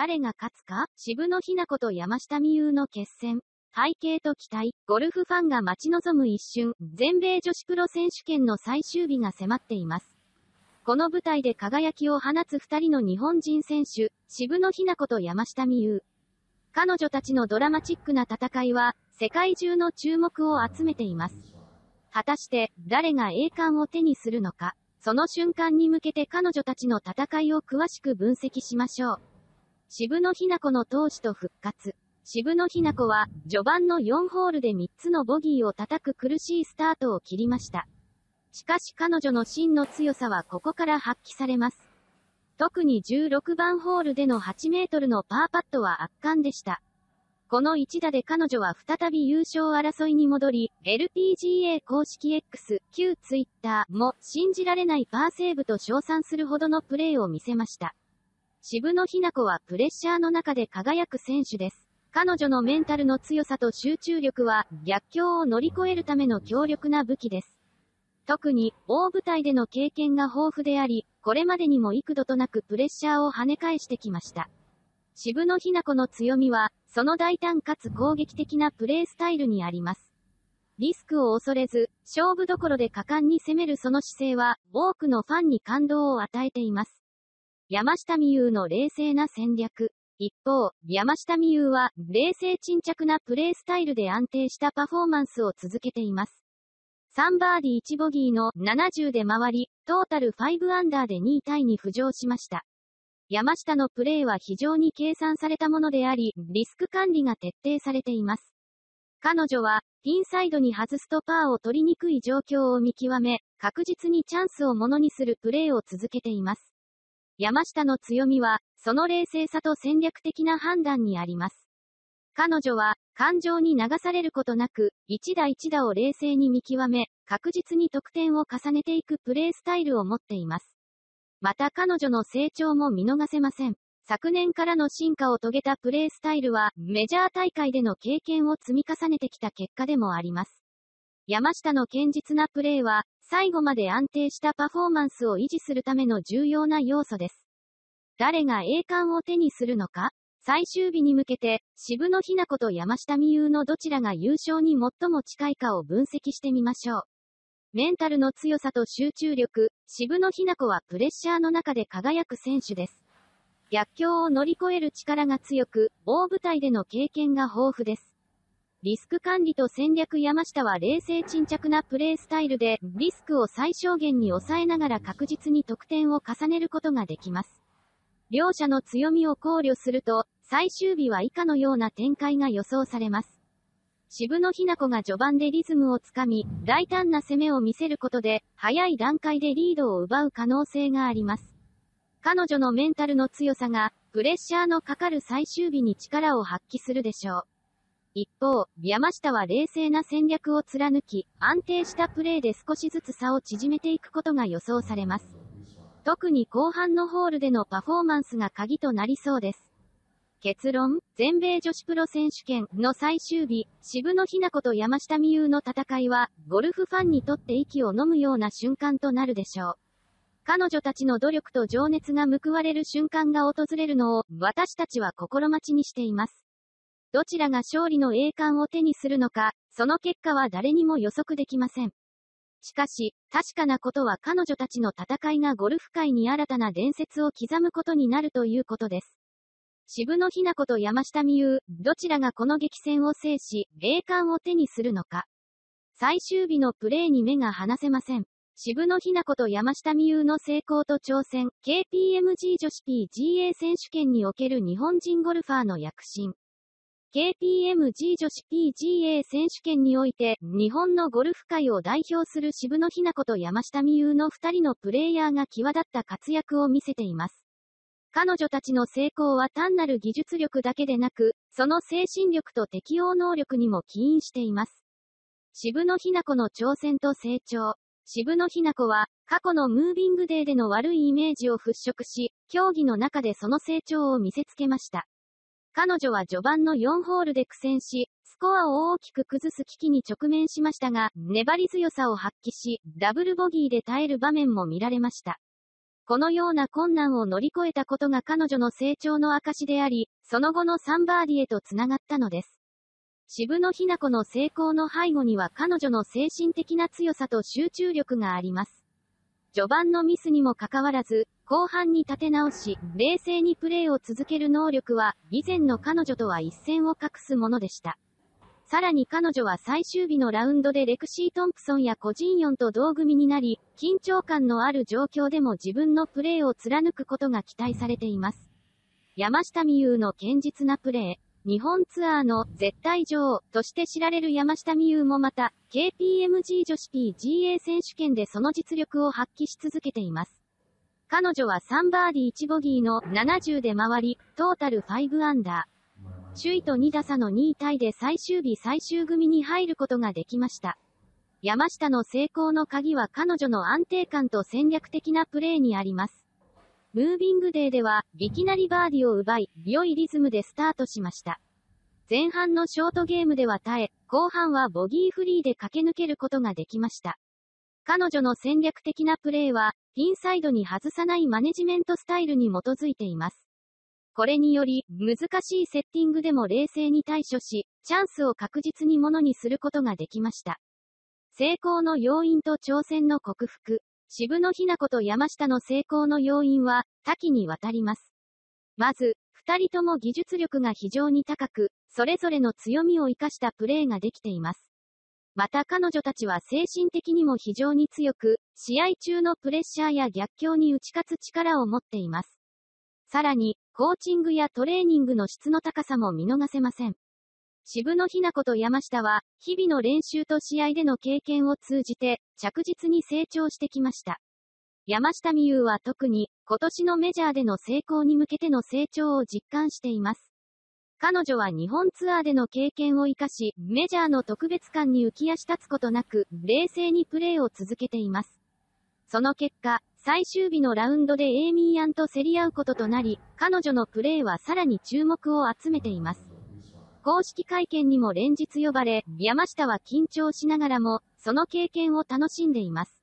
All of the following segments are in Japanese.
誰が勝つか？渋野日向子と山下美夢有の決戦。背景と期待、ゴルフファンが待ち望む一瞬、全米女子プロ選手権の最終日が迫っています。この舞台で輝きを放つ2人の日本人選手、渋野日向子と山下美夢有。彼女たちのドラマチックな戦いは、世界中の注目を集めています。果たして、誰が栄冠を手にするのか、その瞬間に向けて彼女たちの戦いを詳しく分析しましょう。渋野日向子の闘志と復活。渋野日向子は、序盤の4ホールで3つのボギーを叩く苦しいスタートを切りました。しかし彼女の真の強さはここから発揮されます。特に16番ホールでの8メートルのパーパットは圧巻でした。この一打で彼女は再び優勝争いに戻り、LPGA 公式 X、旧 Twitter も信じられないパーセーブと称賛するほどのプレーを見せました。渋野日向子はプレッシャーの中で輝く選手です。彼女のメンタルの強さと集中力は、逆境を乗り越えるための強力な武器です。特に、大舞台での経験が豊富であり、これまでにも幾度となくプレッシャーを跳ね返してきました。渋野日向子の強みは、その大胆かつ攻撃的なプレースタイルにあります。リスクを恐れず、勝負どころで果敢に攻めるその姿勢は、多くのファンに感動を与えています。山下美夢有の冷静な戦略。一方、山下美夢有は、冷静沈着なプレースタイルで安定したパフォーマンスを続けています。3バーディー1ボギーの70で回り、トータル5アンダーで2位タイに浮上しました。山下のプレーは非常に計算されたものであり、リスク管理が徹底されています。彼女は、ピンサイドに外すとパーを取りにくい状況を見極め、確実にチャンスをものにするプレーを続けています。山下の強みは、その冷静さと戦略的な判断にあります。彼女は、感情に流されることなく、一打一打を冷静に見極め、確実に得点を重ねていくプレースタイルを持っています。また彼女の成長も見逃せません。昨年からの進化を遂げたプレースタイルは、メジャー大会での経験を積み重ねてきた結果でもあります。山下の堅実なプレーは、最後まで安定したパフォーマンスを維持するための重要な要素です。誰が栄冠を手にするのか？最終日に向けて、渋野日向子と山下美夢有のどちらが優勝に最も近いかを分析してみましょう。メンタルの強さと集中力、渋野日向子はプレッシャーの中で輝く選手です。逆境を乗り越える力が強く、大舞台での経験が豊富です。リスク管理と戦略山下は冷静沈着なプレースタイルで、リスクを最小限に抑えながら確実に得点を重ねることができます。両者の強みを考慮すると、最終日は以下のような展開が予想されます。渋野日向子が序盤でリズムをつかみ、大胆な攻めを見せることで、早い段階でリードを奪う可能性があります。彼女のメンタルの強さが、プレッシャーのかかる最終日に力を発揮するでしょう。一方、山下は冷静な戦略を貫き、安定したプレーで少しずつ差を縮めていくことが予想されます。特に後半のホールでのパフォーマンスが鍵となりそうです。結論、全米女子プロ選手権の最終日、渋野日向子と山下美夢有の戦いは、ゴルフファンにとって息を呑むような瞬間となるでしょう。彼女たちの努力と情熱が報われる瞬間が訪れるのを、私たちは心待ちにしています。どちらが勝利の栄冠を手にするのか、その結果は誰にも予測できません。しかし、確かなことは彼女たちの戦いがゴルフ界に新たな伝説を刻むことになるということです。渋野日向子と山下美夢有、どちらがこの激戦を制し、栄冠を手にするのか。最終日のプレーに目が離せません。渋野日向子と山下美夢有の成功と挑戦、KPMG 女子 PGA 選手権における日本人ゴルファーの躍進。KPMG 女子 PGA 選手権において、日本のゴルフ界を代表する渋野日向子と山下美夢有の2人のプレイヤーが際立った活躍を見せています。彼女たちの成功は単なる技術力だけでなく、その精神力と適応能力にも起因しています。渋野日向子の挑戦と成長。渋野日向子は、過去のムービングデーでの悪いイメージを払拭し、競技の中でその成長を見せつけました。彼女は序盤の4ホールで苦戦し、スコアを大きく崩す危機に直面しましたが、粘り強さを発揮し、ダブルボギーで耐える場面も見られました。このような困難を乗り越えたことが彼女の成長の証であり、その後の3バーディーへとつながったのです。渋野日向子の成功の背後には彼女の精神的な強さと集中力があります。序盤のミスにもかかわらず、後半に立て直し、冷静にプレーを続ける能力は、以前の彼女とは一線を画すものでした。さらに彼女は最終日のラウンドでレクシー・トンプソンやコ・ジンヨンと同組になり、緊張感のある状況でも自分のプレーを貫くことが期待されています。山下美夢有の堅実なプレー。日本ツアーの絶対女王として知られる山下美夢有もまた KPMG 女子 PGA 選手権でその実力を発揮し続けています。彼女は3バーディー1ボギーの70で回り、トータル5アンダー。首位と2打差の2位タイで最終日最終組に入ることができました。山下の成功の鍵は彼女の安定感と戦略的なプレーにあります。ムービングデーでは、いきなりバーディを奪い、良いリズムでスタートしました。前半のショートゲームでは耐え、後半はボギーフリーで駆け抜けることができました。彼女の戦略的なプレーは、ピンサイドに外さないマネジメントスタイルに基づいています。これにより、難しいセッティングでも冷静に対処し、チャンスを確実にものにすることができました。成功の要因と挑戦の克服。渋野日向子と山下の成功の要因は、多岐にわたります。まず、二人とも技術力が非常に高く、それぞれの強みを生かしたプレーができています。また彼女たちは精神的にも非常に強く、試合中のプレッシャーや逆境に打ち勝つ力を持っています。さらに、コーチングやトレーニングの質の高さも見逃せません。渋野日向子と山下は、日々の練習と試合での経験を通じて、着実に成長してきました。山下美夢有は特に、今年のメジャーでの成功に向けての成長を実感しています。彼女は日本ツアーでの経験を生かし、メジャーの特別感に浮き足立つことなく、冷静にプレーを続けています。その結果、最終日のラウンドでエイミー・アンと競り合うこととなり、彼女のプレーはさらに注目を集めています。公式会見にも連日呼ばれ、山下は緊張しながらも、その経験を楽しんでいます。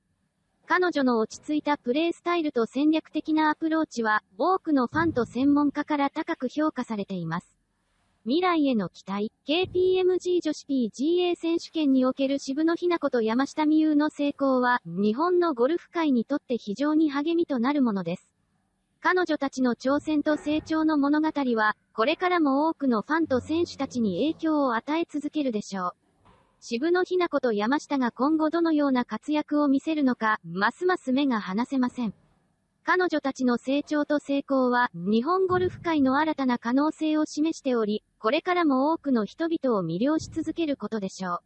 彼女の落ち着いたプレースタイルと戦略的なアプローチは、多くのファンと専門家から高く評価されています。未来への期待、KPMG 女子 PGA 選手権における渋野日向子と山下美夢有の成功は、日本のゴルフ界にとって非常に励みとなるものです。彼女たちの挑戦と成長の物語は、これからも多くのファンと選手たちに影響を与え続けるでしょう。渋野日向子と山下が今後どのような活躍を見せるのか、ますます目が離せません。彼女たちの成長と成功は、日本ゴルフ界の新たな可能性を示しており、これからも多くの人々を魅了し続けることでしょう。